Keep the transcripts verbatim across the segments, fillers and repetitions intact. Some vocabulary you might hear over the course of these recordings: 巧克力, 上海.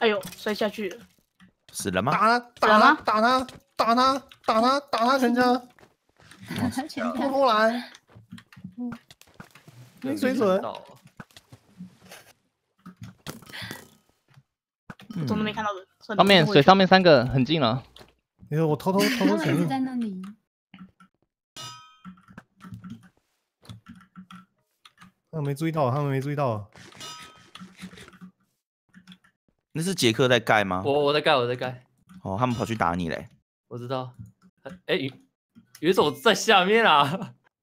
哎呦，摔下去了。死了吗？打他！打他！打他！打他！打他！全家！打他全家！过过来！嗯，没水准。怎么没看到人？上面水上面三个很近了。哎呦，我偷偷偷偷潜入。在那里。 他们没注意到，他们没注意到。那是杰克在盖吗？我我在盖，我在盖。哦，他们跑去打你嘞。我知道。哎、欸，有一手在下面啊！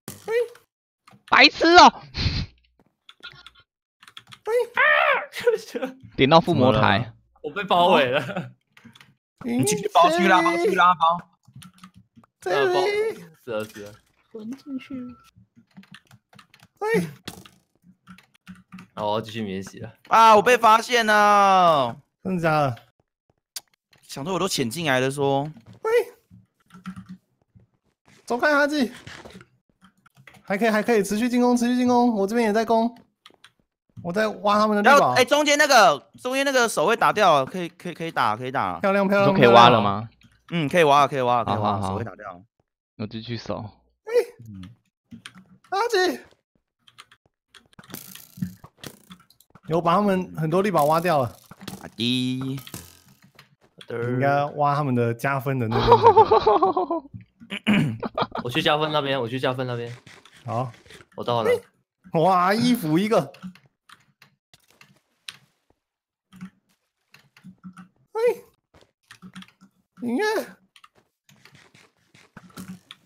哎、欸，白痴哦、喔！哎啊！点到附魔台，我被包围了。你进去包去啦，包去啦，包。这里。是啊是啊。滚进去。哎、欸。 好，我要继续免洗了啊！我被发现了，真的假的？想说我都潜进来了，说，喂，走开，哈记，还可以，还可以，持续进攻，持续进攻，我这边也在攻，我在挖他们的地堡。哎、欸，中间那个，中间那个手会打掉了，可以，可以，可以打，可以打，漂亮，漂亮，可以挖了吗？嗯，可以挖了，可以挖了，可以挖了，好好好手会打掉，我继续守。哎、欸，哈记。 有把他们很多力宝挖掉了，阿弟，应该挖他们的加分的那个。我去加分那边，我去加分那边。好，我到了。哇，衣服一个。哎，你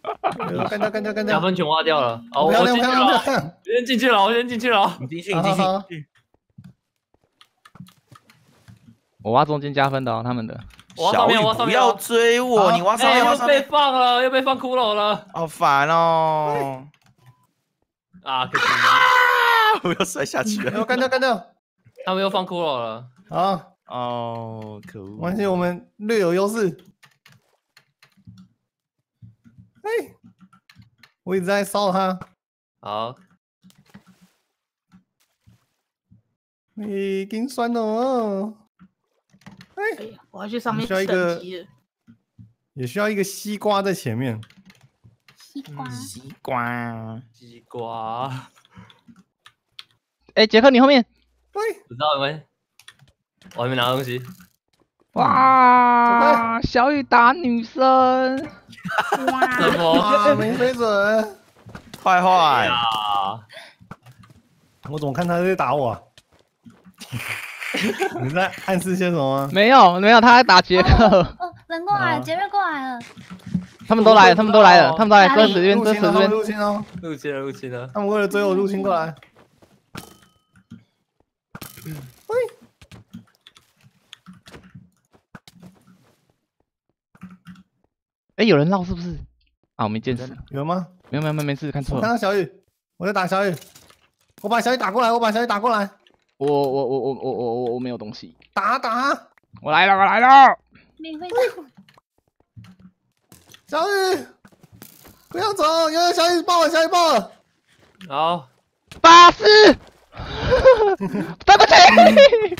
看，干掉，干掉，干掉！加分全挖掉了。哦，我进去了，我先进去了，我先进去了。你进去，你进去。 我挖中间加分的哦，他们的。小雨不要追我，你挖上面，又被放了，又被放骷髅了，好烦哦！啊，可惜！我又摔下去了，干掉干掉！他们又放骷髅了啊！哦，可恶！而且我们略有优势。哎，我一直在烧他。好。哎，金酸哦。 哎呀，我要去上面等级了。也需要一个西瓜在前面。西瓜，西瓜，西瓜。哎，杰克，你后面。喂，不知道没？我还没拿东西。哇，小雨打女生。什么？没水准。坏坏呀！我怎么看他在打我？ 你在暗示些什么吗？没有，没有，他在打杰克。哦，人过来了，杰克过来了。他们都来了，他们都来了，他们都来鸽子这边，鸽子这边入侵哦，入侵了，入侵了。他们为了追我入侵过来。喂！哎，有人绕是不是？啊，我没见识。有吗？没有，没有，没没事，看错了。看到小雨，我在打小雨，我把小雨打过来，我把小雨打过来。 我我我我我我我我没有东西，打打，我来了我来了，你会打，小雨不要走，有有小雨爆了小雨爆了，好，巴士，对不起，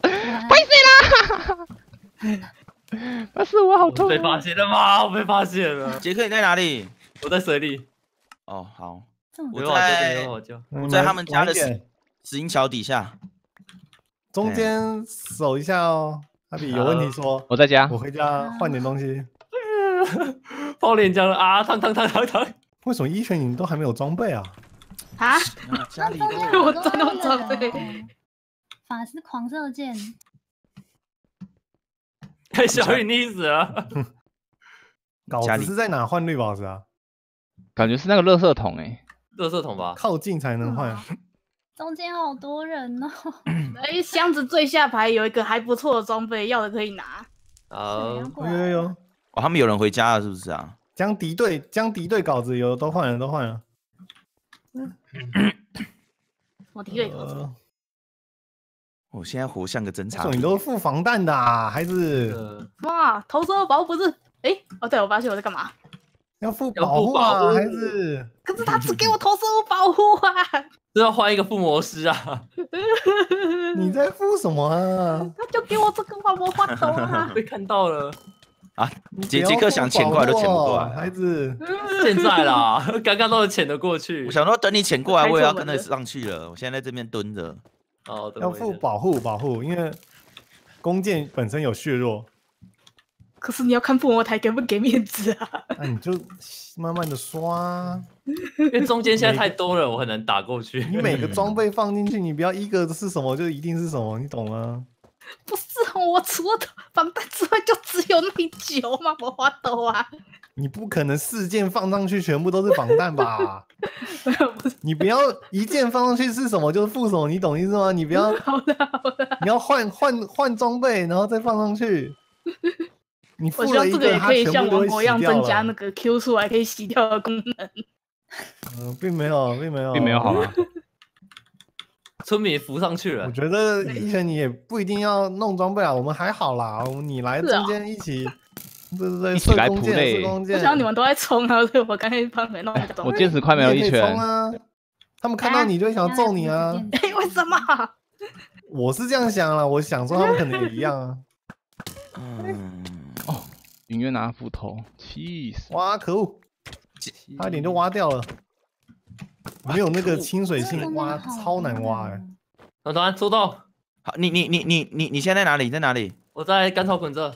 拍死啦，巴士我好痛，被发现了吗？我被发现了，杰克你在哪里？我在水里，哦好，我在我在他们家的。 石英桥底下，中间守一下哦。阿比有问题说，我在家，我回家换点东西。泡脸浆了啊！烫烫烫烫烫！为什么一拳你都还没有装备啊？啊！家里都我都有装备。法师狂射箭。哎，小雨溺死了。搞子是在哪换绿宝石啊？感觉是那个垃圾桶哎，垃圾桶吧，靠近才能换。 中间好多人哦！哎，箱子最下排有一个还不错的装备，要的可以拿。哦，有有有！哦，他们有人回家了，是不是啊？将敌对将敌对稿子有都换了，都换了。我敌对稿子。我现在活像个侦察。你都是付防弹的啊，孩子。哇，投射包不是？哎，哦，对，我发现我在干嘛？要付保护啊，还是？可是他只给我投射物保护啊！这要换一个附魔师啊！你在附什么啊？他就给我这个万魔花头啊！被看到了。 啊，杰杰克想潜过来都潜不过来，孩子。现在啦，刚刚都潜得过去。我想说，等你潜过来，我也要跟着上去了。我现在在这边蹲着。哦，要附保护保护，因为弓箭本身有削弱。可是你要看附魔台给不给面子啊？那、啊、你就慢慢的刷，因为中间现在太多了，我很难打过去。你每个装备放进去，你不要一个是什么就一定是什么，你懂吗？ 不是我除了防弹之外，就只有那九嘛，我花豆啊！你不可能四件放上去全部都是防弹吧？不你不要一件放上去是什么就是副手，你懂意思吗？你不要好的好的，你要换换换装备，然后再放上去。你我觉得这个也可以像王国一样增加那个 Q 数，还可以洗掉的功能。嗯、呃，并没有，并没有，并没有好吗？村民浮上去了。我觉得一拳你也不一定要弄装备啊，我们还好啦。你来中间一起，对对对，一起来补内。我想你们都在冲啊，所以我刚才帮你们弄装备。我坚持快没有一拳啊！他们看到你就想揍你啊！哎，为什么？我是这样想啦，我想说他们可能也一样啊。嗯，哦，隐约拿斧头，气死！哇，可恶，差一点就挖掉了。 没有那个清水性挖，超难挖哎！老团收到。好，你你你你你你现在哪里？在哪里？我在甘草滚这。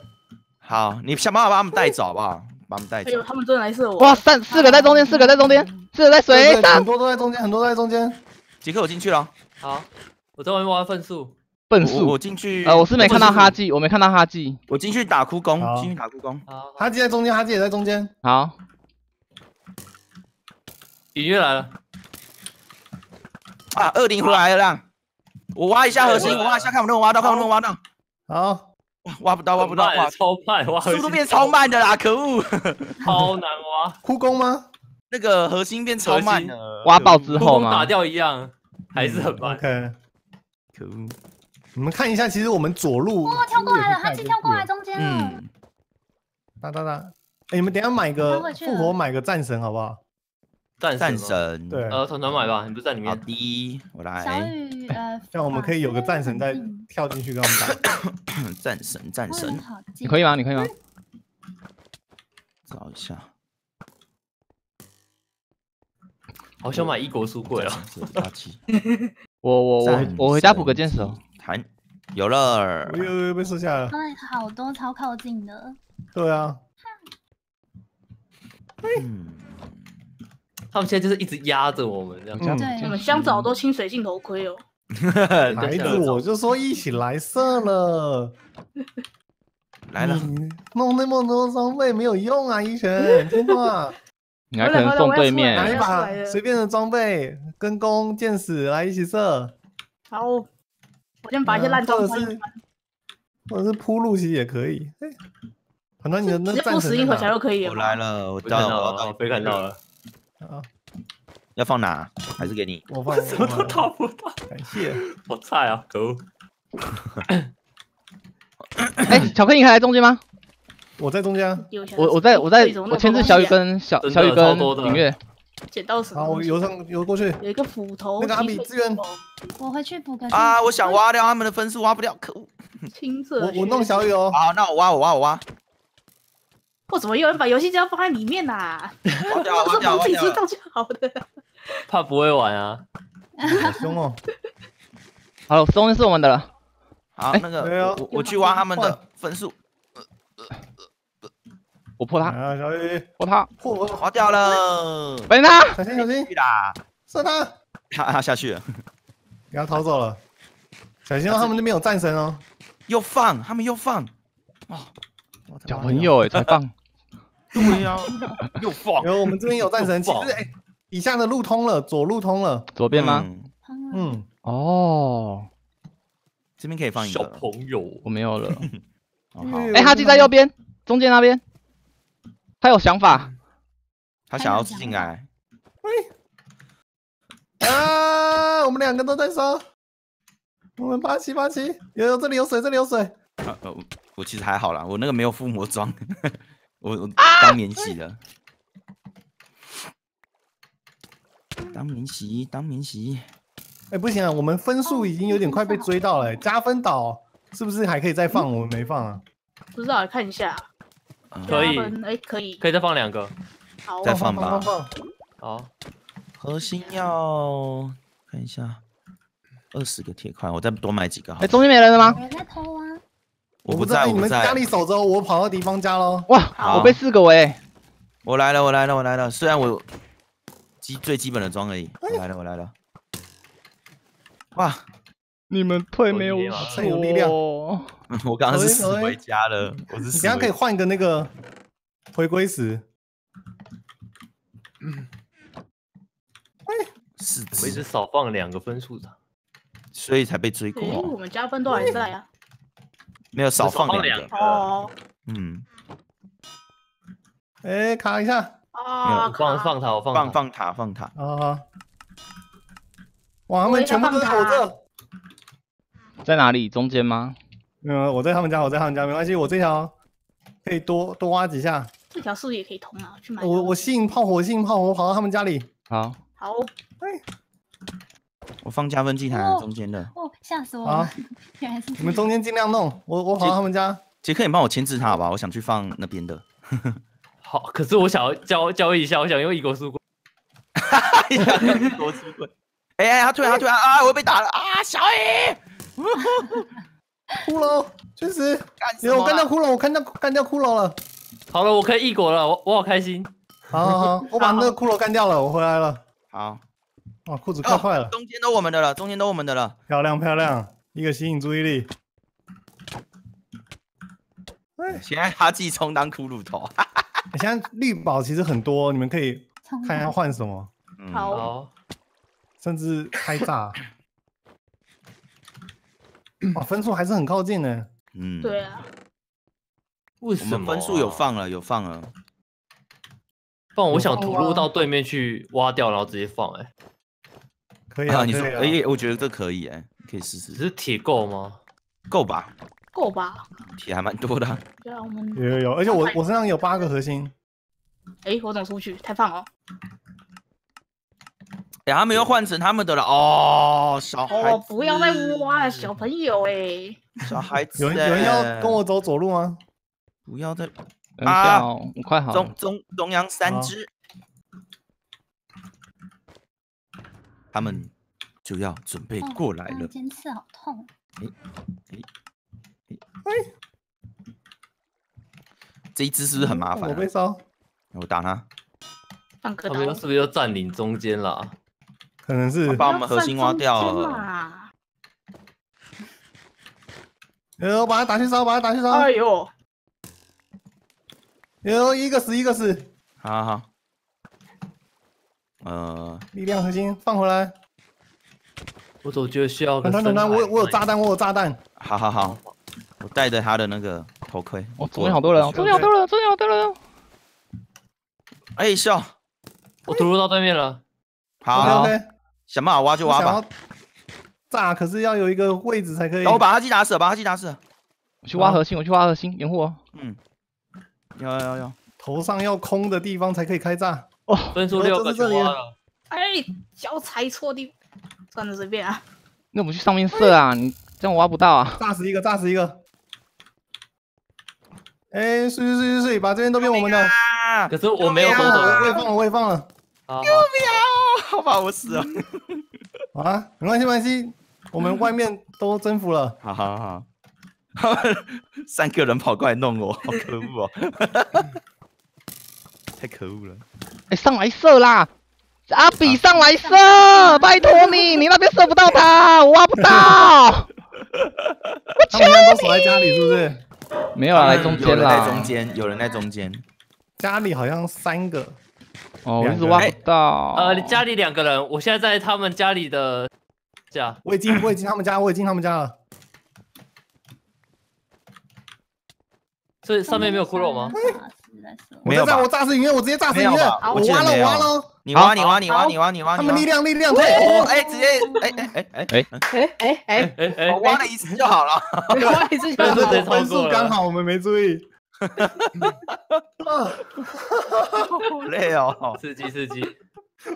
好，你想办法把他们带走好不好？把他们带走。哎呦，他们真的来射我！哇，三四个在中间，四个在中间，四个在水上，很多都在中间，很多都在中间。杰克，我进去了。好，我在外面挖粪树。笨树，我进去。呃，我是没看到哈记，我没看到哈记。我进去打枯工，进去打枯工。哈记在中间，哈记也在中间。好。雨月来了。 啊，二零回来了啦！我挖一下核心，我挖一下，看我能不能挖到，看我能不能挖到。好，挖不到，挖不到，哇，超慢，挖速度变超慢的啦，可恶！超难挖，护工吗？那个核心变超慢了，挖爆之后嘛，打掉一样，还是很慢。OK， 可恶！你们看一下，其实我们左路，哇，跳过来了，他先跳过来中间了。嗯，哒哒哒，哎，你们等下买个复活，买个战神好不好？ 战战神，对，呃，团团买吧，你不是在里面。好的，我来。小雨，呃，这样我们可以有个战神再跳进去跟我们打。战神，战神，你可以吗？你可以吗？找一下，好想买异国书柜啊！我我我我回家补个剑手。弹，有了，又又又被射下了。哎，好多超靠近的。对啊。嗯。 他们现在就是一直压着我们这样，对，你们箱子好多清水镜头盔哦。孩子，我就说一起来射了，来了，弄那么多装备没有用啊，一拳，听话。你还可能送对面，拿一把随便的装备，跟弓、箭矢来一起射。好，我先把一些烂装备，或者是铺路席也可以。反正你的那战神，我来了，我到了，我被看到了。 啊，要放哪？还是给你？我放什么都打不到，感谢。好菜啊，可恶！哎，巧克力还在中间吗？我在中间。我我在我在我牵制小雨跟小小雨跟音乐。捡到什么？好，我游上游过去。有一个斧头。那个阿比资源。我回去补个。啊，我想挖掉他们的分数，挖不掉，可恶！青色。我我弄小雨哦。好，那我挖我挖我挖。 我怎么有人把游戏机放在里面呐？我是我自己知道就好的。怕不会玩啊，好凶哦！好了，终于是我们的了。好，那个我我去挖他们的分数。我破他！小雨破他！破我滑掉了！本他！小心小心！去啦！射他！他下去了，给他逃走了。小心哦，他们那边有战神哦。又放，他们又放。哇！小朋友哎，才放。 对呀，又放。然后我们这边有战神，其实哎，以下的路通了，左路通了，左边吗？嗯，哦，这边可以放一个。小朋友，我没有了。哎，哈基在右边，中间那边，他有想法，他想要进来。喂，啊，我们两个都在烧。我们八七八七，有有这里有水，这里有水。呃，我其实还好啦，我那个没有附魔装。 我我刚免洗的，当免洗，当免洗。哎、欸，不行啊，我们分数已经有点快被追到了、欸，加分岛是不是还可以再放？我们没放啊。不知道，看一下。嗯、可以，哎、欸，可以，可以再放两个。好，再放吧。好，核心要看一下，二十个铁块，我再多买几个好。哎、欸，中间没人了吗？有人在偷啊！我不在，我不在。你们家里守着，我跑到敌方家喽。哇，我被四个围。我来了，我来了，我来了。虽然我。 最基本的装而已，我来了，我来了！哇，你们退没有很有力量。我刚刚是死回家了，我是死回家。你刚刚可以换一个那个回归石。嗯，是，我一直少放两个分数的，所以才被追过。我们加分都还在啊，没有少放两个。哦，嗯，哎，卡一下。 啊！放放塔，我放放放塔，放塔啊！哇，他们全部都在我这，在哪里？中间吗？嗯，我在他们家，我在他们家，没关系，我这条可以多多挖几下。这条是不是也可以通啊？去买。我我吸引炮火，吸引炮火，跑到他们家里。好。好。哎，我放加分祭坛中间的。哦，吓死我了！原来是你们中间尽量弄，我我跑到他们家。杰克，你帮我牵制他好不好？我想去放那边的。 好，可是我想要交交易一下，我想用一国书柜。哈哈，一国书柜。哎哎，他退，他退啊！啊，我被打了啊！小雨，骷髅，确实，我干掉骷髅，我干掉干掉骷髅了。好了，我可以异国了，我我好开心。好好好，我把那个骷髅干掉了，我回来了。好，哇，裤子快坏了。中间都我们的了，中间都我们的了。漂亮漂亮，一个吸引注意力。 现在哈记充当骷髅头，现在绿宝其实很多，你们可以看要换什么，嗯、好，甚至开炸，哇，分数还是很靠近呢。嗯，对啊，为什么、啊、分数有放了？有放了，不然我想吐露到对面去挖掉，然后直接放、欸。哎，可以啊，啊你说，哎、啊欸，我觉得这可以、欸，哎，可以试试。只是铁够吗？够吧。 够吧，铁还蛮多的、啊。对啊，我们有有有，而且我我身上有八个核心。哎、欸，我走出去，太棒了。哎、欸，他们又换成他们的了哦，小孩子。哦，不要再挖了，小朋友哎、欸。小孩子、欸有，有人要跟我走左路吗？不要再啊！我快好了。中中中央三只，啊、他们就要准备过来了。尖刺好痛。哎哎、欸。欸 哎，这一只是不是很麻烦？我被烧，我打他。他们是不是又占领中间了？可能是把我们核心挖掉了。呃，我把他打去烧，把他打去烧。哎呦，有一个死，一个死。好好好。呃，力量核心放回来。我总觉得需要。等等等等，我我有炸弹，我有炸弹。好好好。 我戴着他的那个头盔，我左边好多人哦，左边好多人，左边好多人。哎，笑，我突入到对面了。好，想办法挖就挖吧。炸，可是要有一个位置才可以。我把哈基打死，把哈基打死。我去挖核心，我去挖核心，掩护我。嗯，有有有，头上要空的地方才可以开炸。哦，分数六个就挖了。哎，脚踩错地，算了，随便啊。那我们去上面射啊，你这样我挖不到啊。炸死一个，炸死一个。 哎，睡睡睡睡睡，把这边都变我们的。可是我没有动手，我也放了，我也放了。救命啊！好吧，我死了。啊，没关系，没关系，我们外面都征服了。好好好，三个人跑过来弄我，好可恶哦！太可恶了。哎，上来射啦！阿比上来射，拜托你，你那边射不到他，我挖不到。我求你！他们都守在家里，是不是？ 没有啊，来中间啦！有人在中间，有人在中间。家里好像三个，哦，我一直挖不到。呃，家里两个人，我现在在他们家里的家。我已经，我已经他们家，我已经他们家了。这上面没有骷髅吗？没有，我炸死你，我直接炸死你！我挖了，我挖了！你挖，你挖，你挖，你挖，你挖！他们力量，力量！哎，直接，哎哎哎哎哎哎哎哎哎！我挖了一次就好了。挖一次就好了。分数刚好，我们没注意。好累哦！刺激刺激！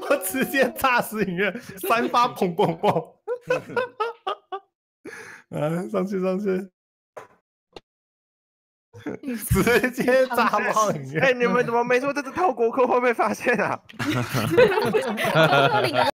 我直接炸死影院，三发砰砰砰！啊，上去上去！直接炸爆影院！哎、欸，你们怎么没说这是透国客？会被发现啊？